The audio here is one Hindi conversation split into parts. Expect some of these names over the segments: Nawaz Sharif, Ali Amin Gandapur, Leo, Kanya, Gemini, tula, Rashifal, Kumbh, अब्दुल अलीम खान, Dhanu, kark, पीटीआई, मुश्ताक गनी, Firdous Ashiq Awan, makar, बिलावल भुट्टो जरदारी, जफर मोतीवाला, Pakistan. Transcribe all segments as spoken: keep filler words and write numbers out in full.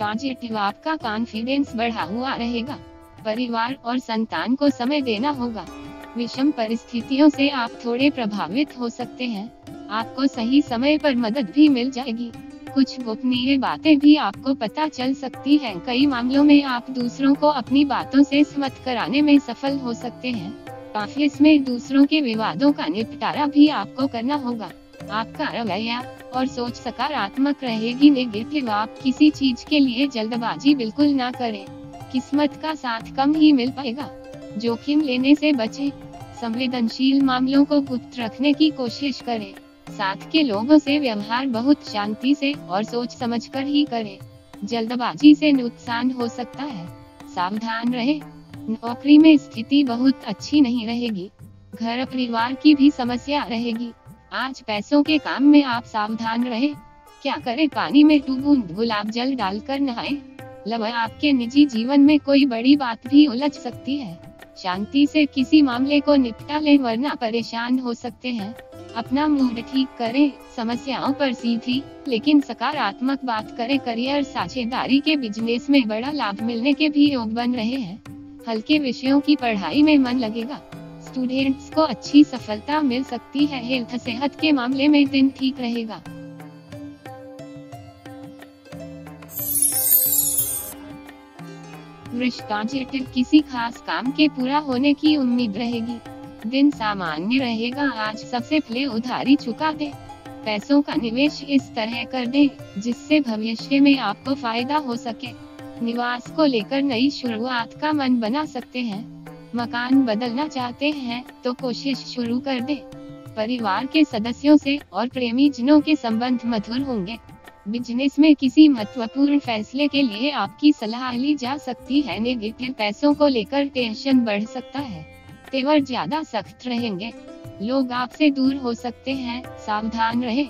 पॉजिटिव, आपका कॉन्फिडेंस बढ़ा हुआ रहेगा। परिवार और संतान को समय देना होगा। विषम परिस्थितियों से आप थोड़े प्रभावित हो सकते हैं। आपको सही समय पर मदद भी मिल जाएगी। कुछ गोपनीय बातें भी आपको पता चल सकती हैं। कई मामलों में आप दूसरों को अपनी बातों से सहमत कराने में सफल हो सकते हैं। ऑफिस में दूसरों के विवादों का निपटारा भी आपको करना होगा। आपका रवैया और सोच सकारात्मक रहेगी, नेगेटिव। आप किसी चीज के लिए जल्दबाजी बिल्कुल ना करें। किस्मत का साथ कम ही मिल पाएगा। जोखिम लेने से बचें। संवेदनशील मामलों को गुप्त रखने की कोशिश करें। साथ के लोगों से व्यवहार बहुत शांति से और सोच समझकर ही करें। जल्दबाजी से नुकसान हो सकता है, सावधान रहें। नौकरी में स्थिति बहुत अच्छी नहीं रहेगी। घर परिवार की भी समस्या रहेगी। आज पैसों के काम में आप सावधान रहें। क्या करें, पानी में दो बूंद गुलाब जल डालकर नहाएं। लव, आपके निजी जीवन में कोई बड़ी बात भी उलझ सकती है। शांति से किसी मामले को निपटा लें, वरना परेशान हो सकते हैं। अपना मूड ठीक करें। समस्याओं पर सीधी लेकिन सकारात्मक बात करें। करियर, साझेदारी के बिजनेस में बड़ा लाभ मिलने के भी योग बन रहे हैं। हल्के विषयों की पढ़ाई में मन लगेगा। स्टूडेंट्स को अच्छी सफलता मिल सकती है। हेल्थ, सेहत के मामले में दिन ठीक रहेगा। वृष, पॉजिटिव, किसी खास काम के पूरा होने की उम्मीद रहेगी। दिन सामान्य रहेगा। आज सबसे पहले उधारी चुका दे। पैसों का निवेश इस तरह कर दे जिससे भविष्य में आपको फायदा हो सके। निवास को लेकर नई शुरुआत का मन बना सकते हैं। मकान बदलना चाहते हैं तो कोशिश शुरू कर दे। परिवार के सदस्यों से और प्रेमी जनों के संबंध मधुर होंगे। बिजनेस में किसी महत्वपूर्ण फैसले के लिए आपकी सलाह ली जा सकती है। नेगेटिव, पैसों को लेकर टेंशन बढ़ सकता है। तेवर ज्यादा सख्त रहेंगे। लोग आपसे दूर हो सकते हैं, सावधान रहें।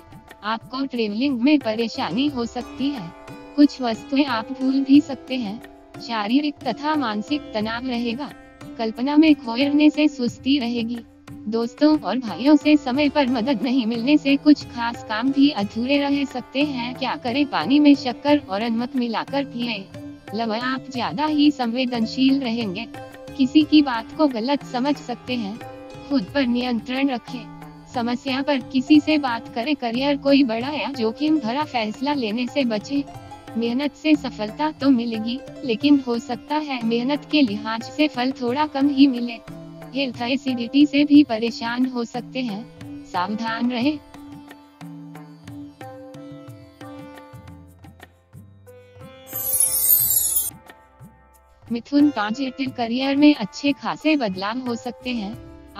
आपको ट्रेवलिंग में परेशानी हो सकती है। कुछ वस्तुएं आप भूल भी सकते हैं। शारीरिक तथा मानसिक तनाव रहेगा। कल्पना में खोने से सुस्ती रहेगी। दोस्तों और भाइयों से समय पर मदद नहीं मिलने से कुछ खास काम भी अधूरे रह सकते हैं। क्या करें, पानी में शक्कर और अनमक मिलाकर पिएं। लव, आप ज्यादा ही संवेदनशील रहेंगे। किसी की बात को गलत समझ सकते हैं। खुद पर नियंत्रण रखें। समस्या पर किसी से बात करें। करियर, कोई बड़ा या जोखिम भरा फैसला लेने से बचें। मेहनत से सफलता तो मिलेगी, लेकिन हो सकता है मेहनत के लिहाज से फल थोड़ा कम ही मिले। हेल्थ, एसिडिटी से भी परेशान हो सकते हैं, सावधान रहें। मिथुन, पॉजिटिव, करियर में अच्छे खासे बदलाव हो सकते हैं।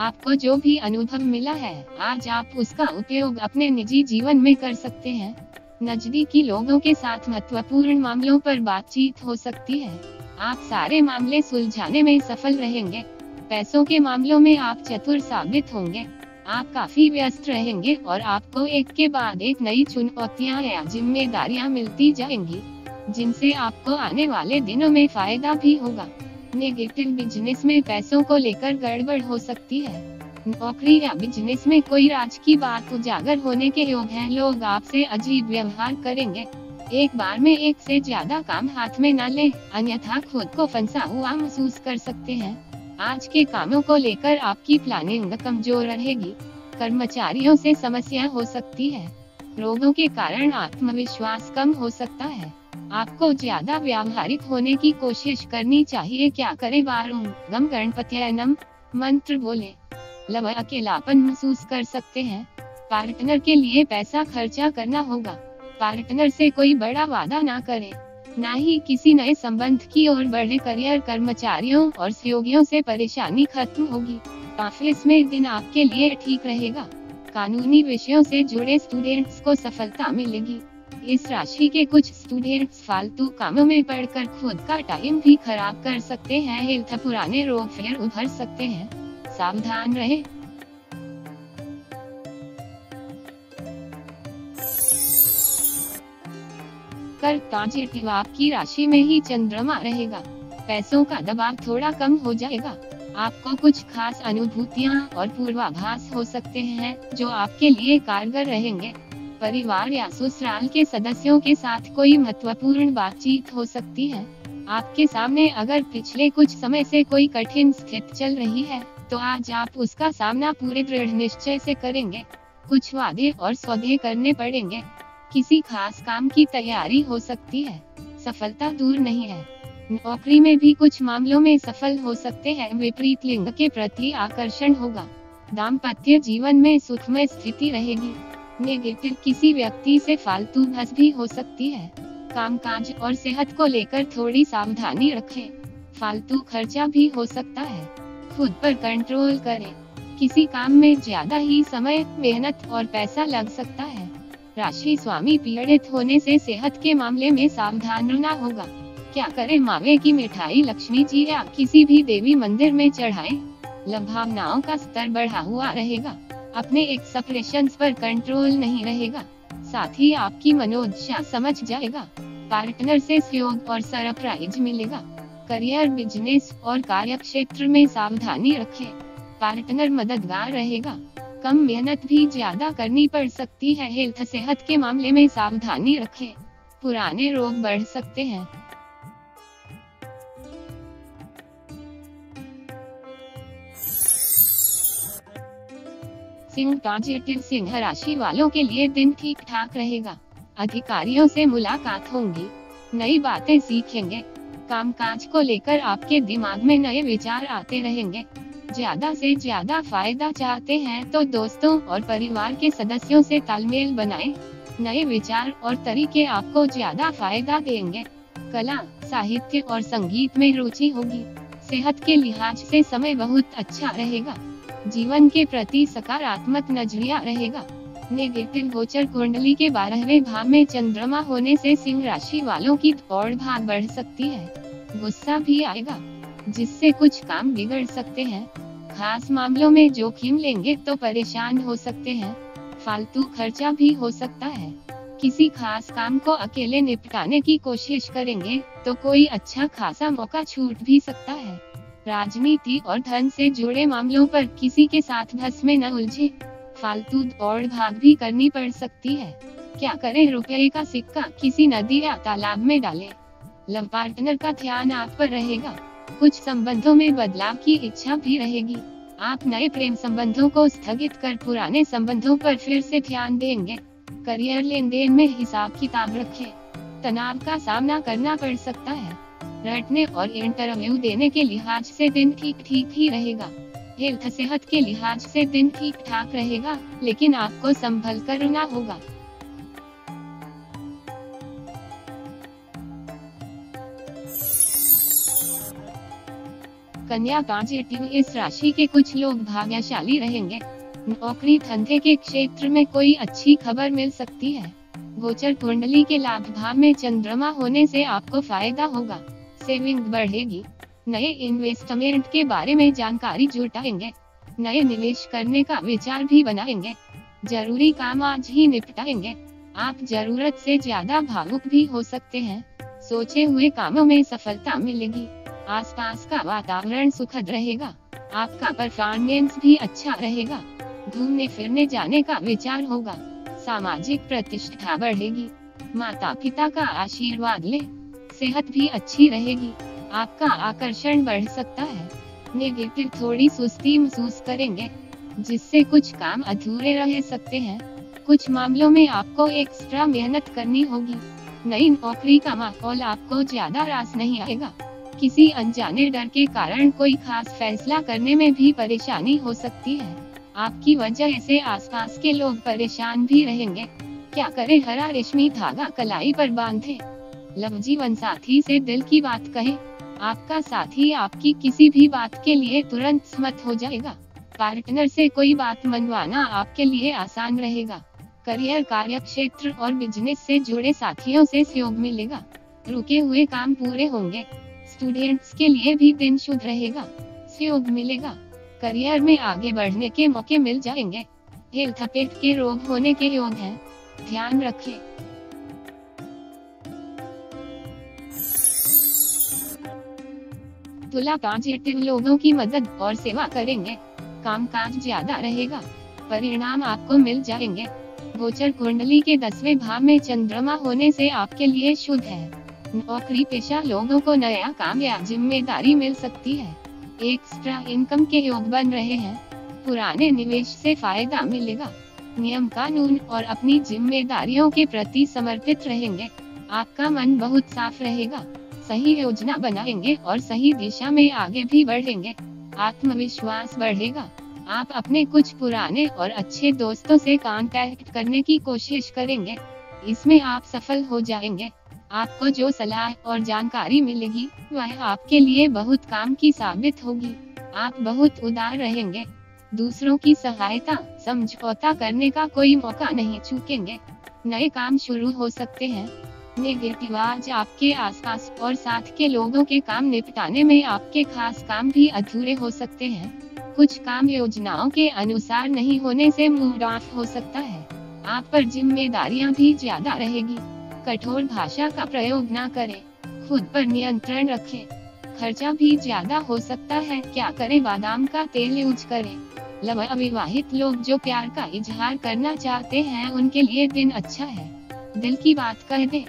आपको जो भी अनुभव मिला है आज आप उसका उपयोग अपने निजी जीवन में कर सकते हैं। नजदीकी लोगों के साथ महत्वपूर्ण मामलों पर बातचीत हो सकती है। आप सारे मामले सुलझाने में सफल रहेंगे। पैसों के मामलों में आप चतुर साबित होंगे। आप काफी व्यस्त रहेंगे और आपको एक के बाद एक नई चुनौतियाँ या जिम्मेदारियाँ मिलती जाएंगी, जिनसे आपको आने वाले दिनों में फायदा भी होगा। नेगेटिव, बिजनेस में पैसों को लेकर गड़बड़ हो सकती है। नौकरी या बिजनेस में कोई राज की बात उजागर होने के योग हैं। लोग आपसे अजीब व्यवहार करेंगे। एक बार में एक से ज्यादा काम हाथ में न लें, अन्यथा खुद को फंसा हुआ महसूस कर सकते हैं। आज के कामों को लेकर आपकी प्लानिंग कमजोर रहेगी। कर्मचारियों से समस्या हो सकती है। रोगों के कारण आत्मविश्वास कम हो सकता है। आपको ज्यादा व्यावहारिक होने की कोशिश करनी चाहिए। क्या करें, वारुम गम गणपत्यनम मंत्र बोले। लव, अकेलापन महसूस कर सकते हैं। पार्टनर के लिए पैसा खर्चा करना होगा। पार्टनर से कोई बड़ा वादा ना करें, ना ही किसी नए संबंध की ओर बढ़े। करियर, कर्मचारियों और सहयोगियों से परेशानी खत्म होगी। ऑफिस में दिन आपके लिए ठीक रहेगा। कानूनी विषयों से जुड़े स्टूडेंट्स को सफलता मिलेगी। इस राशि के कुछ स्टूडेंट्स फालतू कामों में पढ़कर खुद का टाइम भी खराब कर सकते हैं। हेल्थ, पुराने रोग फिर उभर सकते हैं, सावधान रहें। कर्क, पॉजिटिव, आपकी राशि में ही चंद्रमा रहेगा। पैसों का दबाव थोड़ा कम हो जाएगा। आपको कुछ खास अनुभूतियाँ और पूर्वाभास हो सकते हैं जो आपके लिए कारगर रहेंगे। परिवार या ससुराल के सदस्यों के साथ कोई महत्वपूर्ण बातचीत हो सकती है। आपके सामने अगर पिछले कुछ समय से कोई कठिन स्थिति चल रही है तो आज आप उसका सामना पूरे दृढ़ निश्चय से करेंगे। कुछ वादे और सौदे करने पड़ेंगे। किसी खास काम की तैयारी हो सकती है। सफलता दूर नहीं है। नौकरी में भी कुछ मामलों में सफल हो सकते हैं। विपरीत लिंग के प्रति आकर्षण होगा। दाम्पत्य जीवन में सुखमय स्थिति रहेगी। नेगेटिव किसी व्यक्ति से फालतू बहस भी हो सकती है। कामकाज और सेहत को लेकर थोड़ी सावधानी रखें। फालतू खर्चा भी हो सकता है। खुद पर कंट्रोल करें। किसी काम में ज्यादा ही समय, मेहनत और पैसा लग सकता है। राशि स्वामी पीड़ित होने से सेहत के मामले में सावधान रहना होगा। क्या करें? मावे की मिठाई लक्ष्मी जी या किसी भी देवी मंदिर में चढ़ाएं। लभावनाओं का स्तर बढ़ा हुआ रहेगा। अपने एक्सप्रेशंस पर कंट्रोल नहीं रहेगा। साथ ही आपकी मनोदशा समझ जाएगा। पार्टनर से सहयोग और सरप्राइज मिलेगा। करियर, बिजनेस और कार्यक्षेत्र में सावधानी रखें। पार्टनर मददगार रहेगा। कम मेहनत भी ज्यादा करनी पड़ सकती है। हेल्थ सेहत के मामले में सावधानी रखें। पुराने रोग बढ़ सकते हैं। सिंह पॉजिटिव। सिंह राशि वालों के लिए दिन ठीक ठाक रहेगा। अधिकारियों से मुलाकात होंगी। नई बातें सीखेंगे। कामकाज को लेकर आपके दिमाग में नए विचार आते रहेंगे। ज्यादा से ज्यादा फायदा चाहते हैं तो दोस्तों और परिवार के सदस्यों से तालमेल बनाएं। नए विचार और तरीके आपको ज्यादा फायदा देंगे। कला, साहित्य और संगीत में रुचि होगी। सेहत के लिहाज से समय बहुत अच्छा रहेगा। जीवन के प्रति सकारात्मक नजरिया रहेगा। नेगेटिव गोचर कुंडली के बारहवें भाव में चंद्रमा होने से सिंह राशि वालों की दौड़ भाग बढ़ सकती है। गुस्सा भी आएगा जिससे कुछ काम बिगड़ सकते हैं। खास मामलों में जोखिम लेंगे तो परेशान हो सकते हैं। फालतू खर्चा भी हो सकता है। किसी खास काम को अकेले निपटाने की कोशिश करेंगे तो कोई अच्छा खासा मौका छूट भी सकता है। राजनीति और धन से जुड़े मामलों पर किसी के साथ बहस में न उलझे। फालतू दौड़ भाग भी करनी पड़ सकती है। क्या करें? रुपये का सिक्का किसी नदी या तालाब में डालें। लव पार्टनर का ध्यान आप पर रहेगा। कुछ संबंधों में बदलाव की इच्छा भी रहेगी। आप नए प्रेम संबंधों को स्थगित कर पुराने संबंधों पर फिर से ध्यान देंगे। करियर, लेन देन में हिसाब किताब रखें। तनाव का सामना करना पड़ सकता है। रटने और इंटरव्यू देने के लिहाज से दिन ठीक ठीक ही रहेगा। हेल्थ सेहत के लिहाज से दिन ठीक ठाक रहेगा, लेकिन आपको संभल कर रहना होगा। कन्या पॉजिटिव। इस राशि के कुछ लोग भाग्यशाली रहेंगे। नौकरी धंधे के क्षेत्र में कोई अच्छी खबर मिल सकती है। गोचर कुंडली के लाभ भाव में चंद्रमा होने से आपको फायदा होगा। सेविंग बढ़ेगी। नए इन्वेस्टमेंट के बारे में जानकारी जुटाएंगे। नए निवेश करने का विचार भी बनाएंगे। जरूरी काम आज ही निपटाएंगे। आप जरूरत से ज्यादा भावुक भी हो सकते हैं। सोचे हुए कामों में सफलता मिलेगी। आसपास का वातावरण सुखद रहेगा। आपका परफॉर्मेंस भी अच्छा रहेगा। घूमने फिरने जाने का विचार होगा। सामाजिक प्रतिष्ठा बढ़ेगी। माता पिता का आशीर्वाद ले। सेहत भी अच्छी रहेगी। आपका आकर्षण बढ़ सकता है। नेगेटिव थोड़ी सुस्ती महसूस करेंगे जिससे कुछ काम अधूरे रह सकते हैं। कुछ मामलों में आपको एक्स्ट्रा मेहनत करनी होगी। नई नौकरी का माहौल आपको ज्यादा रास नहीं आएगा। किसी अनजाने डर के कारण कोई खास फैसला करने में भी परेशानी हो सकती है। आपकी वजह से आसपास के लोग परेशान भी रहेंगे। क्या करें? हरा रेशमी धागा कलाई पर बांधे। लव जीवन साथी से दिल की बात कहे। आपका साथी आपकी किसी भी बात के लिए तुरंत सहमत हो जाएगा। पार्टनर से कोई बात मनवाना आपके लिए आसान रहेगा। करियर, कार्यक्षेत्र और बिजनेस से जुड़े साथियों से सहयोग मिलेगा। रुके हुए काम पूरे होंगे। स्टूडेंट्स के लिए भी दिन शुभ रहेगा। सहयोग मिलेगा। करियर में आगे बढ़ने के मौके मिल जाएंगे। हेल्थ पेट के रोग होने के योग हैं। ध्यान रखें। तुला पॉजिटिव लोगों की मदद और सेवा करेंगे। कामकाज ज्यादा रहेगा। परिणाम आपको मिल जाएंगे। गोचर कुंडली के दसवें भाव में चंद्रमा होने से आपके लिए शुभ है। नौकरी पेशा लोगों को नया काम या जिम्मेदारी मिल सकती है। एक्स्ट्रा इनकम के योग बन रहे हैं। पुराने निवेश से फायदा मिलेगा। नियम कानून और अपनी जिम्मेदारियों के प्रति समर्पित रहेंगे। आपका मन बहुत साफ रहेगा। सही योजना बनाएंगे और सही दिशा में आगे भी बढ़ेंगे। आत्मविश्वास बढ़ेगा। आप अपने कुछ पुराने और अच्छे दोस्तों से कांटेक्ट करने की कोशिश करेंगे। इसमें आप सफल हो जाएंगे। आपको जो सलाह और जानकारी मिलेगी वह आपके लिए बहुत काम की साबित होगी। आप बहुत उदार रहेंगे। दूसरों की सहायता समझौता करने का कोई मौका नहीं चूकेंगे। नए काम शुरू हो सकते हैं। नेगेटिव आज आपके आसपास और साथ के लोगों के काम निपटाने में आपके खास काम भी अधूरे हो सकते हैं। कुछ काम योजनाओं के अनुसार नहीं होने से मूड ऑफ हो सकता है। आप पर जिम्मेदारियां भी ज्यादा रहेगी। कठोर भाषा का प्रयोग ना करें। खुद पर नियंत्रण रखें। खर्चा भी ज्यादा हो सकता है। क्या करें, बादाम का तेल यूज करें। लव अविवाहित लोग जो प्यार का इजहार करना चाहते हैं उनके लिए दिन अच्छा है। दिल की बात कह दें।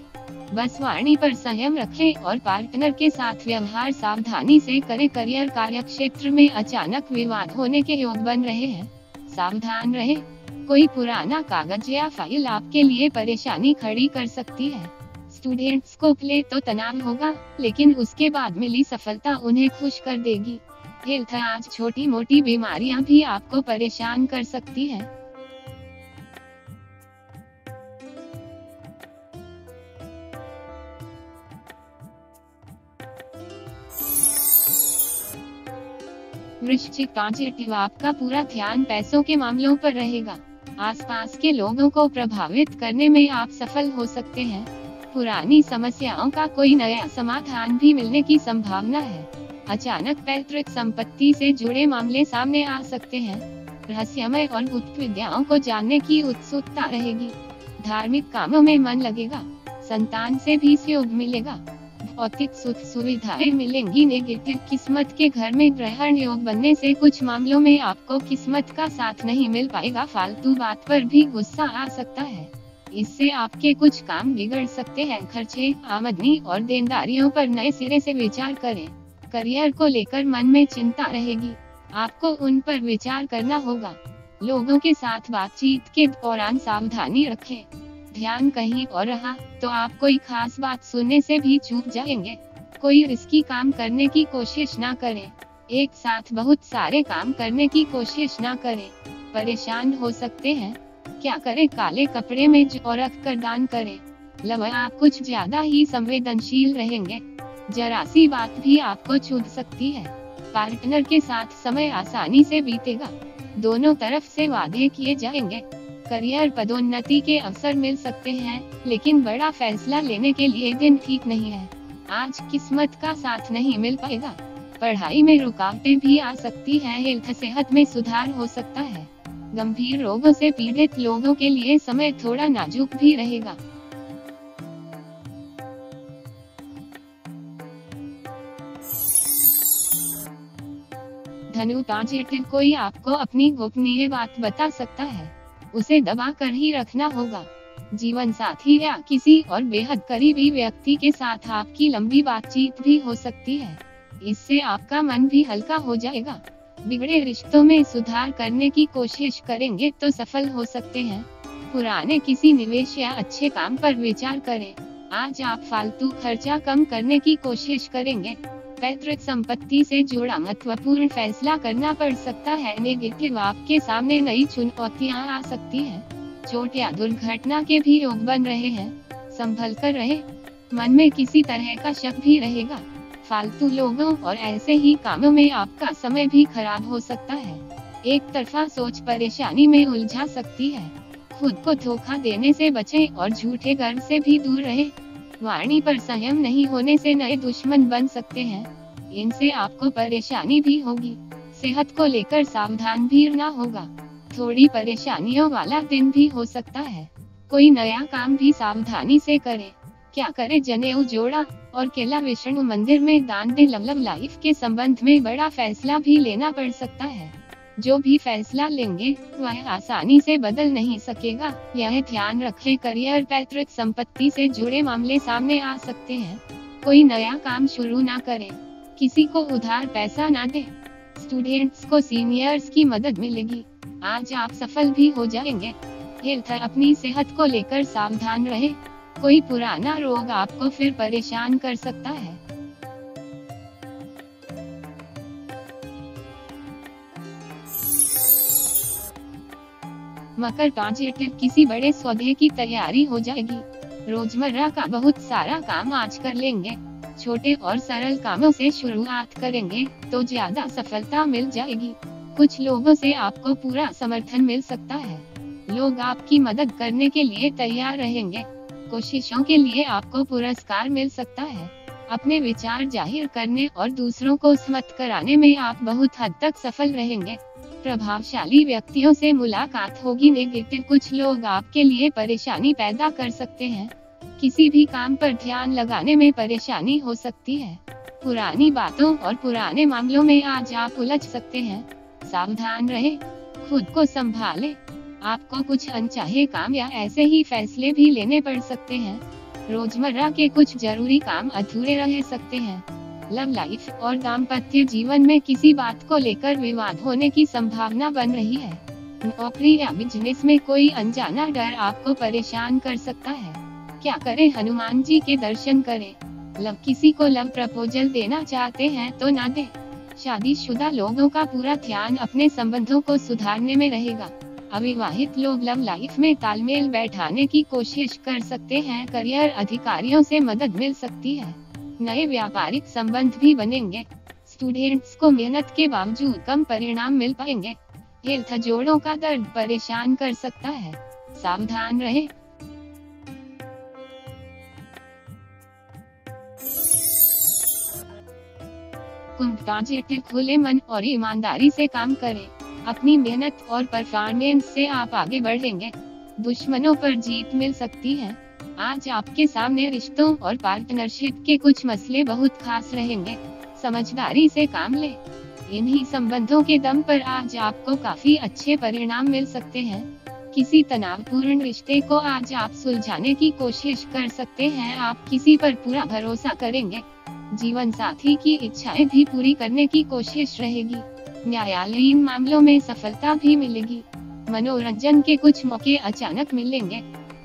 बस वाणी पर संयम रखें और पार्टनर के साथ व्यवहार सावधानी से करें। करियर कार्यक्षेत्र में अचानक विवाद होने के योग बन रहे हैं। सावधान रहें। कोई पुराना कागज या फाइल आपके लिए परेशानी खड़ी कर सकती है। स्टूडेंट्स को पहले तो तनाव होगा, लेकिन उसके बाद मिली सफलता उन्हें खुश कर देगी। हेल्थ आज छोटी मोटी बीमारियां भी आपको परेशान कर सकती है। वृश्चिक पॉजिटिव आपका पूरा ध्यान पैसों के मामलों पर रहेगा। आसपास के लोगों को प्रभावित करने में आप सफल हो सकते हैं। पुरानी समस्याओं का कोई नया समाधान भी मिलने की संभावना है। अचानक पैतृक संपत्ति से जुड़े मामले सामने आ सकते हैं। रहस्यमय और गुप्त विद्याओं को जानने की उत्सुकता रहेगी। धार्मिक कामों में मन लगेगा। संतान से भी सहयोग मिलेगा। भौतिक सुख सुविधाएं मिलेंगी। नेगेटिव किस्मत के घर में ग्रहण योग बनने से कुछ मामलों में आपको किस्मत का साथ नहीं मिल पाएगा। फालतू बात पर भी गुस्सा आ सकता है। इससे आपके कुछ काम बिगड़ सकते हैं। खर्चे आमदनी और देनदारियों पर नए सिरे से विचार करें। करियर को लेकर मन में चिंता रहेगी। आपको उन पर विचार करना होगा। लोगों के साथ बातचीत के दौरान सावधानी रखें। ध्यान कहीं और रहा तो आप कोई खास बात सुनने से भी चूक जाएंगे। कोई रिस्की काम करने की कोशिश ना करें। एक साथ बहुत सारे काम करने की कोशिश ना करें। परेशान हो सकते हैं। क्या करें, काले कपड़े में जौ रख कर दान करें। लव आप कुछ ज्यादा ही संवेदनशील रहेंगे। जरा सी बात भी आपको चुभ सकती है। पार्टनर के साथ समय आसानी से बीतेगा। दोनों तरफ से वादे किए जाएंगे। करियर पदोन्नति के अवसर मिल सकते हैं, लेकिन बड़ा फैसला लेने के लिए दिन ठीक नहीं है। आज किस्मत का साथ नहीं मिल पाएगा। पढ़ाई में रुकावटें भी आ सकती है। हेल्थ सेहत में सुधार हो सकता है। गंभीर रोगों से पीड़ित लोगों के लिए समय थोड़ा नाजुक भी रहेगा। धनु पॉजिटिव कोई आपको अपनी गोपनीय बात बता सकता है। उसे दबा कर ही रखना होगा। जीवन साथी या किसी और बेहद करीबी व्यक्ति के साथ आपकी लंबी बातचीत भी हो सकती है। इससे आपका मन भी हल्का हो जाएगा। बिगड़े रिश्तों में सुधार करने की कोशिश करेंगे तो सफल हो सकते हैं। पुराने किसी निवेश या अच्छे काम पर विचार करें। आज आप फालतू खर्चा कम करने की कोशिश करेंगे। पैतृक संपत्ति से जुड़ा महत्वपूर्ण फैसला करना पड़ सकता है। नेगेटिव आपके सामने नई चुनौतियां आ सकती हैं। चोट या दुर्घटना के भी योग बन रहे हैं। संभल कर रहे। मन में किसी तरह का शक भी रहेगा। फालतू लोगों और ऐसे ही कामों में आपका समय भी खराब हो सकता है। एक तरफा सोच परेशानी में उलझा सकती है। खुद को धोखा देने से बचें और झूठे गर्व से भी दूर रहें। वाणी पर संयम नहीं होने से नए दुश्मन बन सकते हैं। इनसे आपको परेशानी भी होगी। सेहत को लेकर सावधान भी रहना होगा। थोड़ी परेशानियों वाला दिन भी हो सकता है। कोई नया काम भी सावधानी से करें। क्या करें, जनेऊ जोड़ा और केला विष्णु मंदिर में दान दें। लव लाइफ के संबंध में बड़ा फैसला भी लेना पड़ सकता है। जो भी फैसला लेंगे वह आसानी से बदल नहीं सकेगा। यह ध्यान रखें, करियर, पैतृक संपत्ति से जुड़े मामले सामने आ सकते हैं। कोई नया काम शुरू ना करें, किसी को उधार पैसा ना दें। स्टूडेंट्स को सीनियर्स की मदद मिलेगी। आज आप सफल भी हो जाएंगे। हेल्थ, अपनी सेहत को लेकर सावधान रहें। कोई पुराना रोग आपको फिर परेशान कर सकता है। मकर, पॉजिटिव, किसी बड़े सौदे की तैयारी हो जाएगी। रोजमर्रा का बहुत सारा काम आज कर लेंगे। छोटे और सरल कामों से शुरुआत करेंगे तो ज्यादा सफलता मिल जाएगी। कुछ लोगों से आपको पूरा समर्थन मिल सकता है। लोग आपकी मदद करने के लिए तैयार रहेंगे। कोशिशों के लिए आपको पुरस्कार मिल सकता है। अपने विचार जाहिर करने और दूसरों को सहमत कराने में आप बहुत हद तक सफल रहेंगे। प्रभावशाली व्यक्तियों से मुलाकात होगी। नेगेटिव, कुछ लोग आपके लिए परेशानी पैदा कर सकते हैं। किसी भी काम पर ध्यान लगाने में परेशानी हो सकती है। पुरानी बातों और पुराने मामलों में आज आप उलझ सकते हैं। सावधान रहें, खुद को संभालें। आपको कुछ अनचाहे काम या ऐसे ही फैसले भी लेने पड़ सकते हैं। रोजमर्रा के कुछ जरूरी काम अधूरे रह सकते हैं। लव लाइफ और दाम्पत्य जीवन में किसी बात को लेकर विवाद होने की संभावना बन रही है। नौकरी या बिजनेस में कोई अनजाना डर आपको परेशान कर सकता है। क्या करें? हनुमान जी के दर्शन करें। लव, किसी को लव प्रपोजल देना चाहते हैं तो ना दें। शादीशुदा लोगों का पूरा ध्यान अपने संबंधों को सुधारने में रहेगा। अविवाहित लोग लव लाइफ में तालमेल बैठाने की कोशिश कर सकते हैं। करियर, अधिकारियों से मदद मिल सकती है। नए व्यापारिक संबंध भी बनेंगे। स्टूडेंट्स को मेहनत के बावजूद कम परिणाम मिल पाएंगे। हेल्थ, जोड़ों का दर्द परेशान कर सकता है। सावधान रहें। कुंभ, पॉजिटिव, खुले मन और ईमानदारी से काम करें। अपनी मेहनत और परफॉर्मेंस से आप आगे बढ़ेंगे। दुश्मनों पर जीत मिल सकती है। आज आपके सामने रिश्तों और पार्टनरशिप के कुछ मसले बहुत खास रहेंगे। समझदारी से काम लें। इन्हीं संबंधों के दम पर आज आपको काफी अच्छे परिणाम मिल सकते हैं। किसी तनावपूर्ण रिश्ते को आज आप सुलझाने की कोशिश कर सकते हैं। आप किसी पर पूरा भरोसा करेंगे। जीवन साथी की इच्छाएं भी पूरी करने की कोशिश रहेगी। न्यायालयीन मामलों में सफलता भी मिलेगी। मनोरंजन के कुछ मौके अचानक मिलेंगे।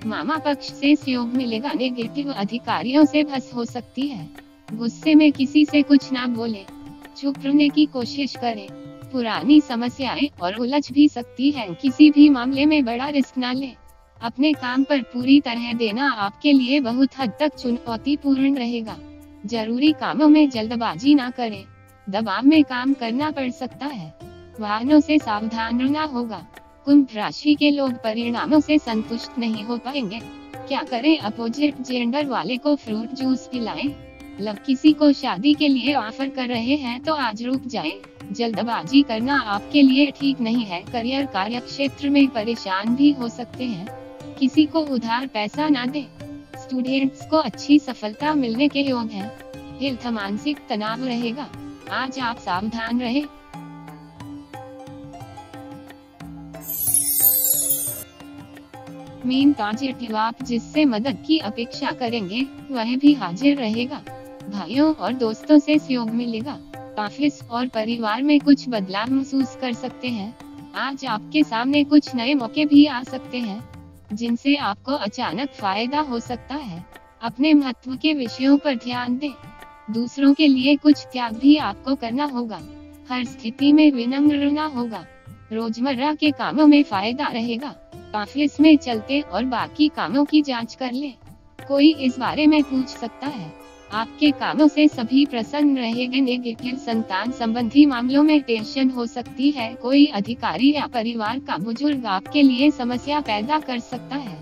मामा पक्ष से सहयोग मिलेगा। नेगेटिव, अधिकारियों से बहस हो सकती है। गुस्से में किसी से कुछ ना बोले, चुप रहने की कोशिश करें। पुरानी समस्याएं और उलझ भी सकती हैं। किसी भी मामले में बड़ा रिस्क ना लें। अपने काम पर पूरी तरह देना आपके लिए बहुत हद तक चुनौतीपूर्ण रहेगा। जरूरी कामों में जल्दबाजी ना करें। दबाव में काम करना पड़ सकता है। वाहनों से सावधान रहना होगा। कुंभ राशि के लोग परिणामों से संतुष्ट नहीं हो पाएंगे। क्या करें? अपोजिट जेंडर वाले को फ्रूट जूस पिलाएं। लव, किसी को शादी के लिए ऑफर कर रहे हैं तो आज रुक जाएं। जल्दबाजी करना आपके लिए ठीक नहीं है। करियर, कार्यक्षेत्र में परेशान भी हो सकते हैं। किसी को उधार पैसा ना दें। स्टूडेंट्स को अच्छी सफलता मिलने के योग है। हेल्थ, मानसिक तनाव रहेगा। आज आप सावधान रहें। मीन, पॉजिटिव, आप जिससे मदद की अपेक्षा करेंगे वह भी हाजिर रहेगा। भाइयों और दोस्तों से सहयोग मिलेगा। ऑफिस और परिवार में कुछ बदलाव महसूस कर सकते हैं। आज आपके सामने कुछ नए मौके भी आ सकते हैं जिनसे आपको अचानक फायदा हो सकता है। अपने महत्व के विषयों पर ध्यान दें। दूसरों के लिए कुछ त्याग भी आपको करना होगा। हर स्थिति में विनम्र रहना होगा। रोजमर्रा के कामों में फायदा रहेगा। ऑफिस में चलते और बाकी कामों की जांच कर ले। कोई इस बारे में पूछ सकता है। आपके कामों से सभी प्रसन्न रहेंगे। नेगेटिव, संतान संबंधी मामलों में टेंशन हो सकती है। कोई अधिकारी या परिवार का बुजुर्ग आपके लिए समस्या पैदा कर सकता है।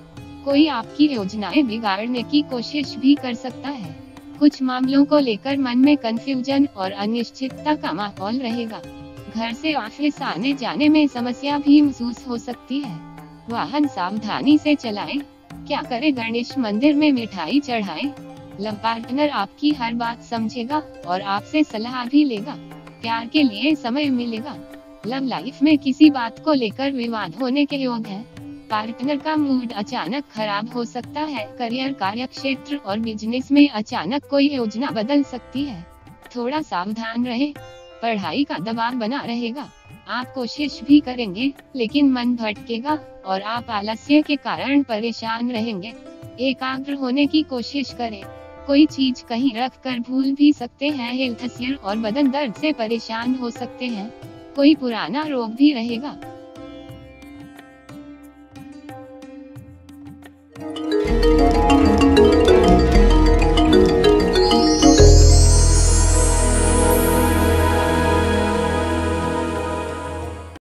कोई आपकी योजनाएं बिगाड़ने की कोशिश भी कर सकता है। कुछ मामलों को लेकर मन में कंफ्यूजन और अनिश्चितता का माहौल रहेगा। घर से ऑफिस आने जाने में समस्या भी महसूस हो सकती है। वाहन सावधानी से चलाएं। क्या करें? गणेश मंदिर में मिठाई चढ़ाएं। लव पार्टनर आपकी हर बात समझेगा और आपसे सलाह भी लेगा। प्यार के लिए समय मिलेगा। लव लाइफ में किसी बात को लेकर विवाद होने के योग है। पार्टनर का मूड अचानक खराब हो सकता है। करियर, कार्य क्षेत्र और बिजनेस में अचानक कोई योजना बदल सकती है। थोड़ा सावधान रहे। पढ़ाई का दबाव बना रहेगा। आप कोशिश भी करेंगे लेकिन मन भटकेगा और आप आलस्य के कारण परेशान रहेंगे। एकाग्र होने की कोशिश करें। कोई चीज कहीं रखकर भूल भी सकते हैं। हेल्थ और बदन दर्द से परेशान हो सकते हैं। कोई पुराना रोग भी रहेगा।